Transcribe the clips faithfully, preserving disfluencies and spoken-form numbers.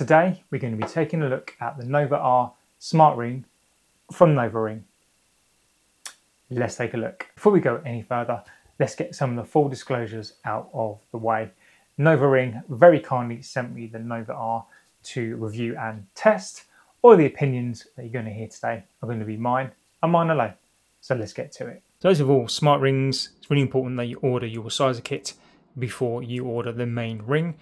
Today, we're going to be taking a look at the Nova R Smart Ring from Nova Ring. Let's take a look. Before we go any further, let's get some of the full disclosures out of the way. Nova Ring very kindly sent me the Nova R to review and test. All the opinions that you're going to hear today are going to be mine and mine alone. So let's get to it. First of all, smart rings, it's really important that you order your sizer kit before you order the main ring.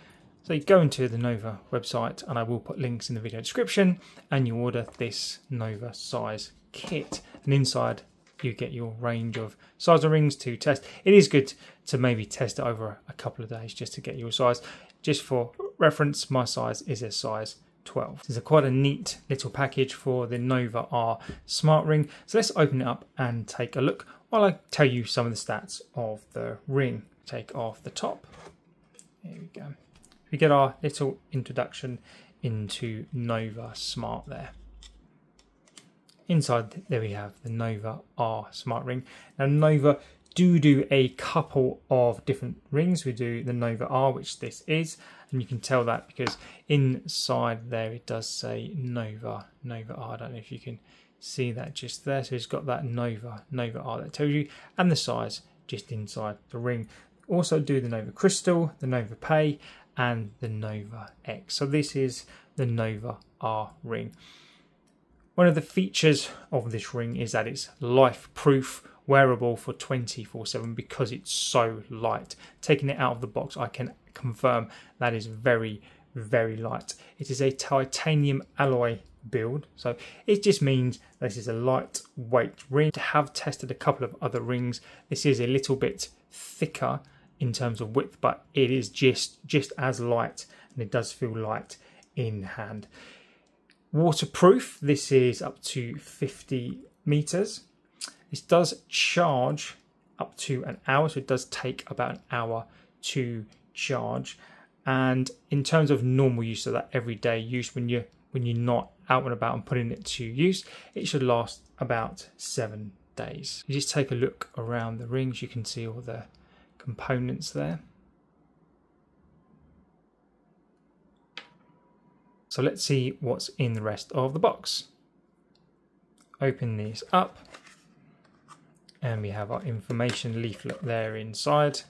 So you go into the Nova website, and I will put links in the video description, and you order this Nova size kit. And inside you get your range of sizer rings to test. It is good to maybe test it over a couple of days just to get your size. Just for reference, my size is a size twelve. This is a quite a neat little package for the Nova R Smart Ring. So let's open it up and take a look while I tell you some of the stats of the ring. Take off the top. There we go. We get our little introduction into Nova Smart there. Inside there we have the Nova R Smart Ring. Now Nova do do a couple of different rings. We do the Nova R, which this is, and you can tell that because inside there it does say Nova, Nova R. I don't know if you can see that just there. So it's got that Nova, Nova R that tells you, and the size just inside the ring. Also do the Nova Crystal, the Nova Pay, and the Nova X. So this is the Nova R ring. One of the features of this ring is that it's life-proof, wearable for twenty-four seven because it's so light. Taking it out of the box, I can confirm that is very, very light. It is a titanium alloy build, so it just means this is a lightweight ring. I have tested a couple of other rings. This is a little bit thicker in terms of width, but it is just, just as light, and it does feel light in hand. Waterproof, this is up to fifty meters. This does charge up to an hour, so it does take about an hour to charge. And in terms of normal use, so that everyday use, when you're when you're not out and about and putting it to use, it should last about seven days. You just take a look around the rings, you can see all the components there. So let's see what's in the rest of the box. Open this up, and we have our information leaflet there inside.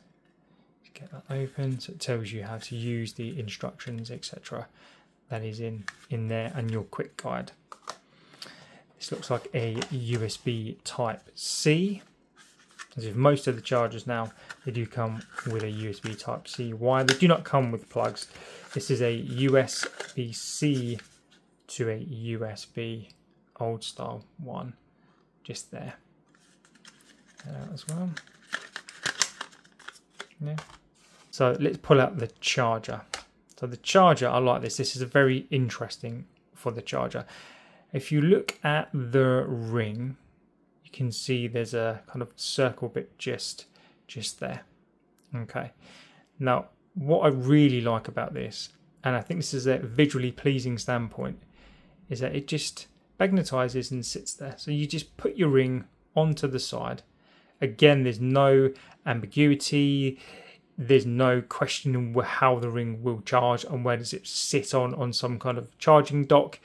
Get that open, so it tells you how to use the instructions, et cetera. That is in, in there, and your quick guide. This looks like a U S B Type C. As with most of the chargers now, they do come with a U S B Type C wire. They do not come with plugs. This is a U S B C to a U S B old style one, just there. Get that out as well. Yeah. So let's pull out the charger. So the charger, I like this. This is a very interesting for the charger. If you look at the ring, you can see there's a kind of circle bit just just there. Okay, now what I really like about this, and I think this is a visually pleasing standpoint, is that it just magnetizes and sits there. So you just put your ring onto the side. Again, there's no ambiguity, there's no questioning how the ring will charge and where does it sit on on some kind of charging dock.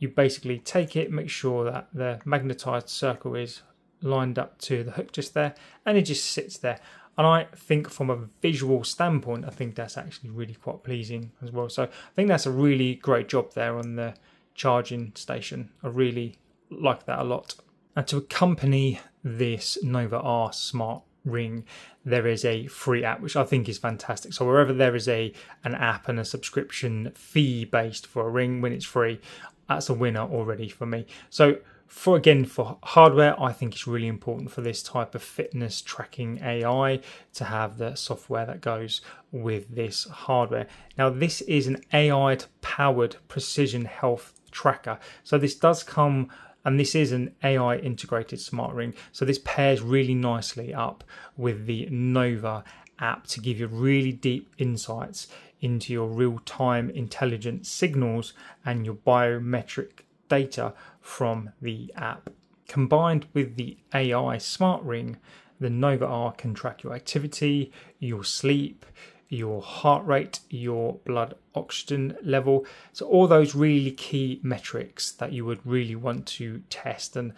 You basically take it, make sure that the magnetized circle is lined up to the hook just there, and it just sits there. And I think from a visual standpoint, I think that's actually really quite pleasing as well. So I think that's a really great job there on the charging station. I really like that a lot. And to accompany this Nova R Smart Ring, there is a free app, which I think is fantastic. So wherever there is a an app and a subscription fee based for a ring, when it's free, that's a winner already for me. So for again, for hardware, I think it's really important for this type of fitness tracking A I to have the software that goes with this hardware. Now this is an A I powered precision health tracker. So this does come, and this is an A I integrated smart ring. So this pairs really nicely up with the Nova app to give you really deep insights into your real-time intelligent signals and your biometric data from the app. Combined with the A I smart ring, the Nova R can track your activity, your sleep, your heart rate, your blood oxygen level. So all those really key metrics that you would really want to test and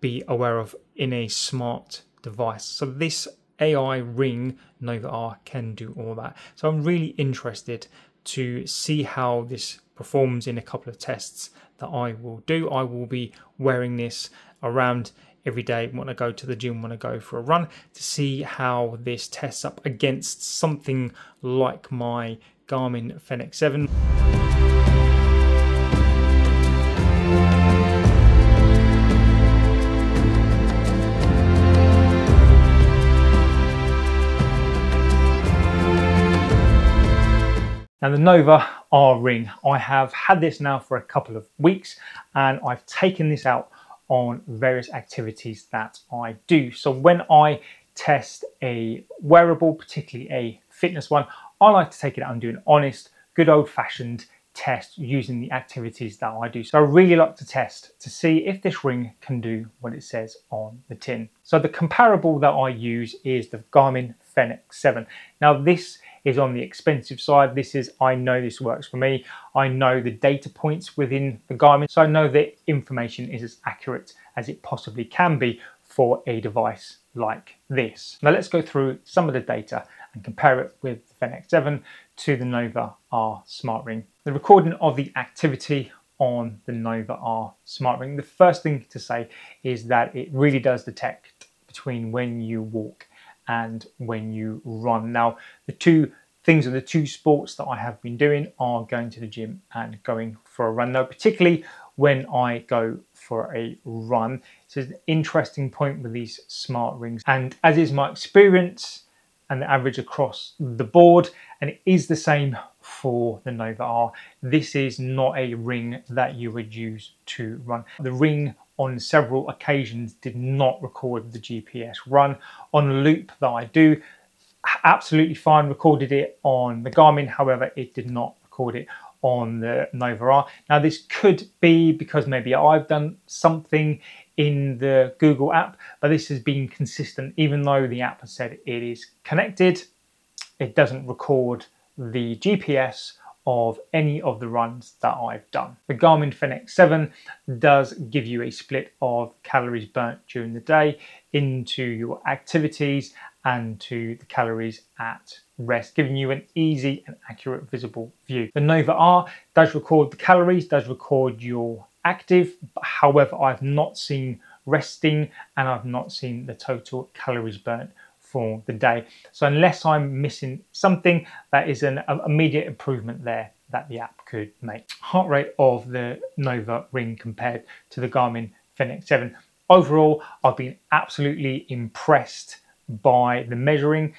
be aware of in a smart device. So this A I ring Nova R can do all that. So I'm really interested to see how this performs in a couple of tests that I will do. I will be wearing this around every day when I go to the gym, when I go for a run, to see how this tests up against something like my Garmin Fenix seven. Now the Nova R ring, I have had this now for a couple of weeks and I've taken this out on various activities that I do. So when I test a wearable, particularly a fitness one, I like to take it out and do an honest, good old fashioned test using the activities that I do. So I really like to test to see if this ring can do what it says on the tin. So the comparable that I use is the Garmin Fenix seven. Now this is on the expensive side. This is, I know this works for me. I know the data points within the Garmin, so I know that information is as accurate as it possibly can be for a device like this. Now let's go through some of the data and compare it with the Fenix seven to the Nova R Smart Ring. The recording of the activity on the Nova R Smart Ring, the first thing to say is that it really does detect between when you walk and when you run. Now the two things are the two sports that I have been doing are going to the gym and going for a run. Now particularly when I go for a run, it's an interesting point with these smart rings, and as is my experience and the average across the board, and it is the same for the Nova R, this is not a ring that you would use to run. The ring on several occasions did not record the G P S run. On loop that I do, absolutely fine, recorded it on the Garmin, however it did not record it on the Nova R. Now this could be because maybe I've done something in the Google app, but this has been consistent. Even though the app has said it is connected, it doesn't record the G P S of any of the runs that I've done. The Garmin Fenix seven does give you a split of calories burnt during the day into your activities and to the calories at rest, giving you an easy and accurate visible view. The Nova R does record the calories, does record your active, but however I've not seen resting and I've not seen the total calories burnt for the day. So unless I'm missing something, that is an immediate improvement there that the app could make. Heart rate of the Nova ring compared to the Garmin Fenix seven. Overall, I've been absolutely impressed by the measuring.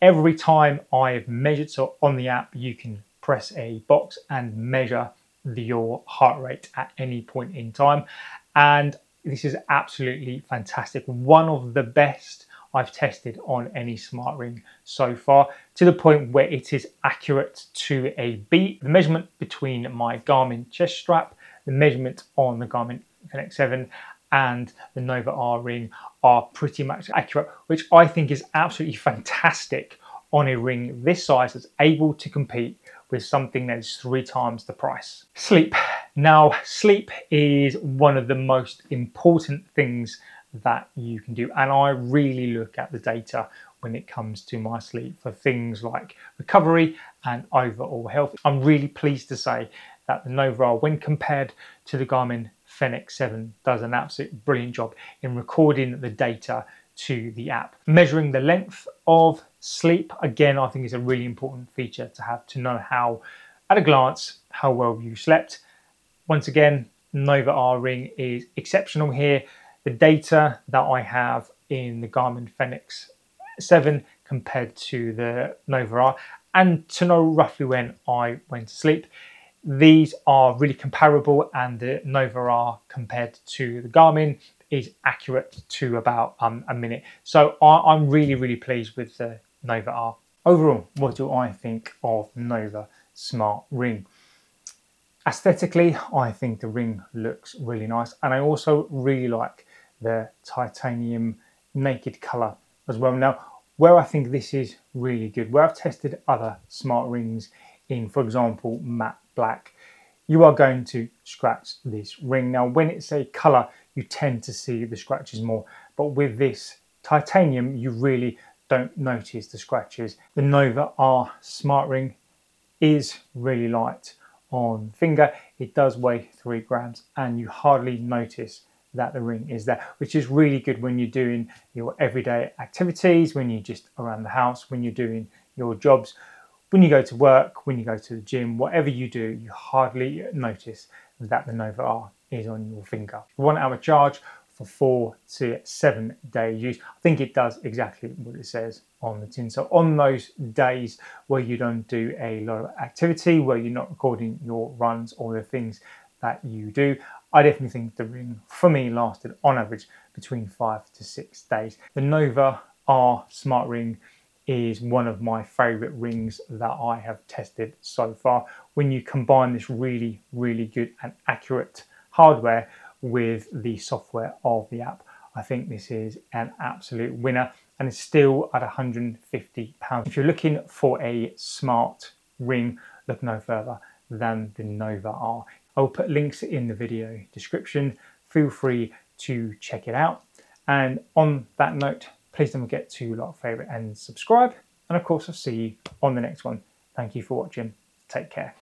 Every time I've measured, so on the app, you can press a box and measure the, your heart rate at any point in time. And this is absolutely fantastic. One of the best I've tested on any smart ring so far, to the point where it is accurate to a beat. The measurement between my Garmin chest strap, the measurement on the Garmin Fenix seven and the Nova R ring are pretty much accurate, which I think is absolutely fantastic on a ring this size that's able to compete with something that is three times the price. Sleep. Now, sleep is one of the most important things that you can do, and I really look at the data when it comes to my sleep for things like recovery and overall health. I'm really pleased to say that the Nova R, when compared to the Garmin Fenix seven, does an absolute brilliant job in recording the data to the app. Measuring the length of sleep, again, I think is a really important feature to have, to know how at a glance how well you slept. Once again, Nova R ring is exceptional here. The data that I have in the Garmin Fenix seven compared to the Nova R, and to know roughly when I went to sleep. These are really comparable, and the Nova R compared to the Garmin is accurate to about um, a minute. So I, I'm really, really pleased with the Nova R. Overall, what do I think of Nova Smart Ring? Aesthetically, I think the ring looks really nice, and I also really like the titanium naked color as well. Now where I think this is really good, where I've tested other smart rings in, for example, matte black, you are going to scratch this ring. Now, when it's a color, you tend to see the scratches more, but with this titanium, you really don't notice the scratches. The Nova R smart ring is really light on finger. It does weigh three grams and you hardly notice that the ring is there, which is really good when you're doing your everyday activities, when you're just around the house, when you're doing your jobs, when you go to work, when you go to the gym, whatever you do, you hardly notice that the Nova R is on your finger. One hour charge for four to seven day use. I think it does exactly what it says on the tin. So on those days where you don't do a lot of activity, where you're not recording your runs or the things that you do, I definitely think the ring for me lasted on average between five to six days. The Nova R smart ring is one of my favorite rings that I have tested so far. When you combine this really, really good and accurate hardware with the software of the app, I think this is an absolute winner, and it's still at one hundred and fifty pounds. If you're looking for a smart ring, look no further than the Nova R. I'll put links in the video description. Feel free to check it out. And on that note, please don't forget to like, favorite and subscribe. And of course, I'll see you on the next one. Thank you for watching. Take care.